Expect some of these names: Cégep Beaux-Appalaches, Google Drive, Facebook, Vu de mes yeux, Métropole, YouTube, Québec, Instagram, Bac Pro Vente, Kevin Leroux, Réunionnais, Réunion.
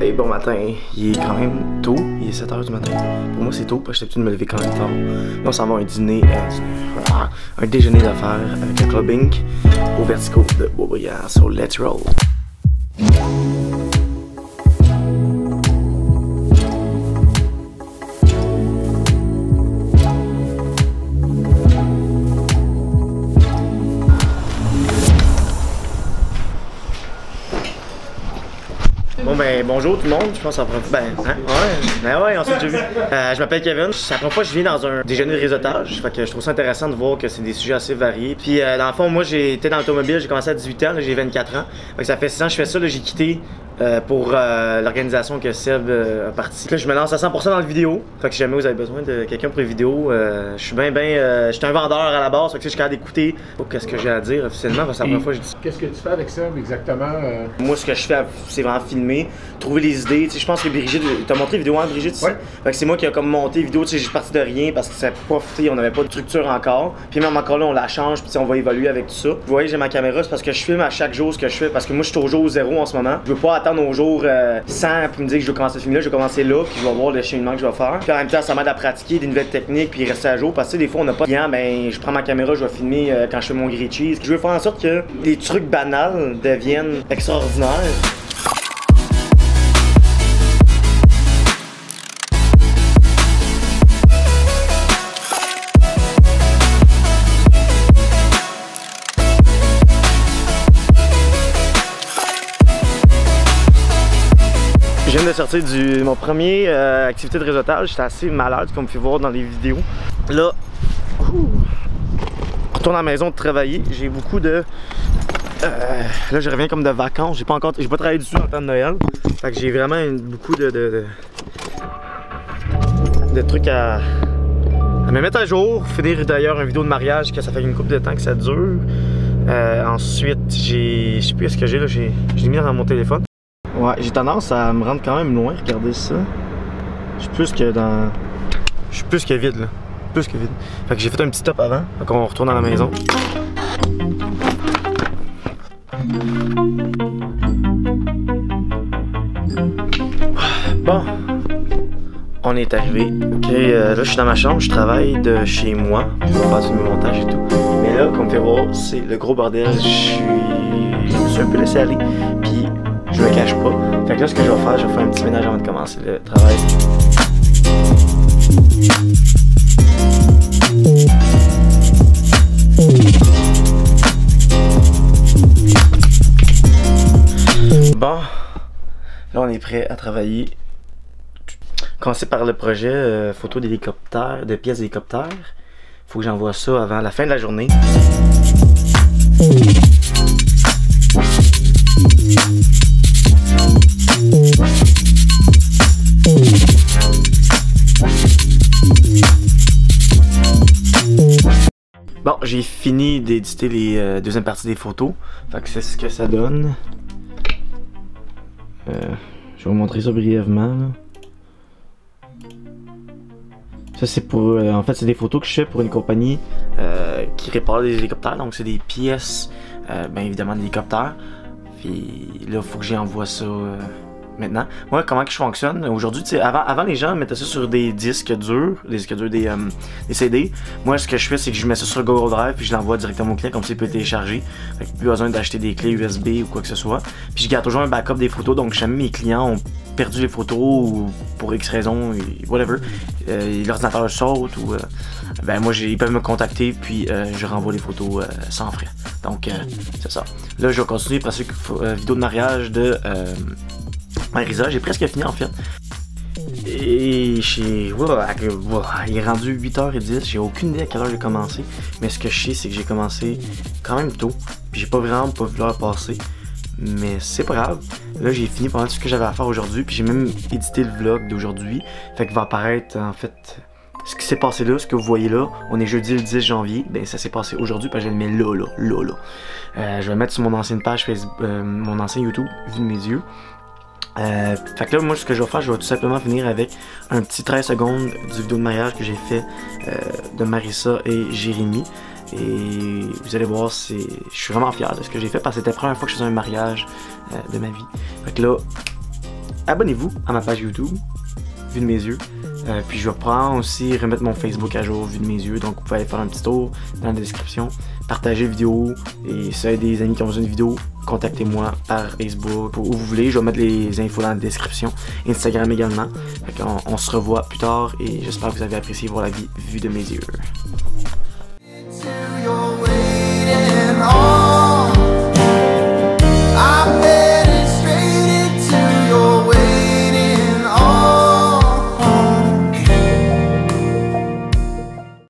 Hey, bon matin, il est quand même tôt, il est 7 h du matin. Pour moi c'est tôt parce que j'ai l'habitude de me lever quand même tard. Là on s'en va à un déjeuner d'affaires avec un clubbing au vertical de Beaubriand. So let's roll! Bon ben bonjour tout le monde, je pense que ça prend... Ben ouais, on s'est déjà vu. Je m'appelle Kevin, c'est la première fois que je viens dans un déjeuner de réseautage, fait que je trouve ça intéressant de voir que c'est des sujets assez variés. Puis dans le fond, moi j'étais dans l'automobile, j'ai commencé à 18 ans, j'ai 24 ans, fait que ça fait 6 ans que je fais ça, j'ai quitté pour l'organisation que Seb a partie. Là, je me lance à 100% dans le vidéo, fait que si jamais vous avez besoin de quelqu'un pour les vidéos, je suis j'étais un vendeur à la base, fait que je suis capable d'écouter qu'est-ce que j'ai à dire officiellement, parce que c'est la première fois que je dis. Qu'est-ce que tu fais avec Seb exactement? Moi ce que je fais, c'est vraiment filmer, trouver les idées. Je pense que Brigitte, t'as montré vidéo en Brigitte, ouais. Fait que c'est moi qui a comme monté vidéo, tu sais, j'ai parti de rien parce que ça pas, on n'avait pas de structure encore. Puis même encore là, on la change, puis on va évoluer avec tout ça. Vous voyez, j'ai ma caméra, c'est parce que je filme à chaque jour ce que je fais, parce que moi je suis au jour 0 en ce moment. Je veux pas attendre au jour 100 pour me dire que je veux commencer à filmer là, je vais commencer là, puis je vais voir le cheminement que je vais faire. Puis en même temps, ça m'aide à pratiquer des nouvelles techniques, puis rester à jour, parce que des fois on n'a pas de client, ben je prends ma caméra, je vais filmer quand je fais mon grilled cheese. Je veux faire en sorte que les trucs banals deviennent extraordinaires. Je viens de sortir de mon premier activité de réseautage, j'étais assez malade comme vous pouvez voir dans les vidéos. Là, je retourne à la maison de travailler, j'ai beaucoup de... là je reviens comme de vacances, j'ai pas travaillé du tout dans le temps de Noël. Fait que j'ai vraiment beaucoup de trucs à me mettre à jour, finir d'ailleurs une vidéo de mariage que ça fait une couple de temps que ça dure. Ensuite, je sais plus ce que j'ai là, je l'ai mis dans mon téléphone. Ouais, j'ai tendance à me rendre quand même loin, regardez ça. Je suis plus que vide là. Plus que vide. Fait que j'ai fait un petit top avant, donc on retourne à la maison. Bon, on est arrivé. Ok, là je suis dans ma chambre, je travaille de chez moi. Je vais faire du montage et tout. Mais là, comme vous pouvez voir, c'est le gros bordel. Je me suis un peu laissé aller. Puis je me cache pas. Fait que là, ce que je vais faire un petit ménage avant de commencer le travail. Bon, là on est prêt à travailler. Commencer par le projet photo d'hélicoptère, de pièces d'hélicoptère. Faut que j'envoie ça avant la fin de la journée. Bon, j'ai fini d'éditer les deuxième partie des photos. Fait que c'est ce que ça donne. Je vais vous montrer ça brièvement. Là. Ça c'est pour... en fait c'est des photos que je fais pour une compagnie qui répare des hélicoptères. Donc c'est des pièces, bien évidemment d'hélicoptères. Puis là, il faut que j'y envoie ça maintenant. Moi, comment que je fonctionne aujourd'hui, tu sais, avant les gens mettaient ça sur des disques durs, des CD. Moi, ce que je fais, c'est que je mets ça sur Google Drive puis je l'envoie directement au client, comme ça il peut télécharger. Fait que plus besoin d'acheter des clés USB ou quoi que ce soit. Puis je garde toujours un backup des photos, donc jamais mes clients ont perdu les photos ou pour X raison, whatever. L'ordinateur saute ou... ben moi, ils peuvent me contacter puis je renvoie les photos sans frais. Donc, c'est ça. Là, je vais continuer parce que vidéo de mariage de... Marisa, j'ai presque fini en fait. Et il est rendu 8h10, j'ai aucune idée à quelle heure j'ai commencé. Mais ce que je sais, c'est que j'ai commencé quand même tôt. Puis j'ai pas vu l'heure passer. Mais c'est pas grave. Là, j'ai fini pendant tout ce que j'avais à faire aujourd'hui. Puis j'ai même édité le vlog d'aujourd'hui. Fait qu'il va apparaître en fait ce qui s'est passé là, ce que vous voyez là. On est jeudi le 10 janvier. Ben ça s'est passé aujourd'hui parce que je le mets là. Je vais le mettre sur mon ancienne page Facebook, mon ancien YouTube, Vu de mes yeux. Fait que là, moi, ce que je vais faire, je vais tout simplement finir avec un petit 13 secondes du vidéo de mariage que j'ai fait de Marissa et Jérémy. Et vous allez voir, je suis vraiment fier de ce que j'ai fait parce que c'était la première fois que je faisais un mariage de ma vie. Fait que là, abonnez-vous à ma page YouTube, Vu de mes yeux. Puis je vais prendre aussi, remettre mon Facebook à jour, Vu de mes yeux. Donc vous pouvez aller faire un petit tour dans la description. Partagez la vidéo. Et si vous avez des amis qui ont besoin de vidéo, contactez-moi par Facebook, où vous voulez. Je vais mettre les infos dans la description. Instagram également. On se revoit plus tard et j'espère que vous avez apprécié voir la vie Vue de mes yeux.